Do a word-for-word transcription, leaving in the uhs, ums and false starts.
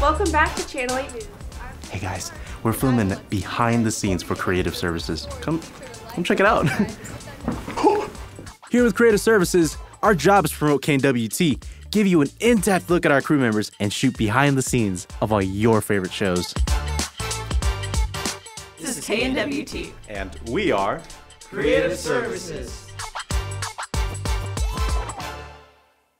Welcome back to Channel eight News. Hey guys, we're filming behind the scenes for Creative Services. Come, come check it out. Here with Creative Services, our job is to promote K N W T, give you an in-depth look at our crew members, and shoot behind the scenes of all your favorite shows. This is K N W T. And we are Creative Services.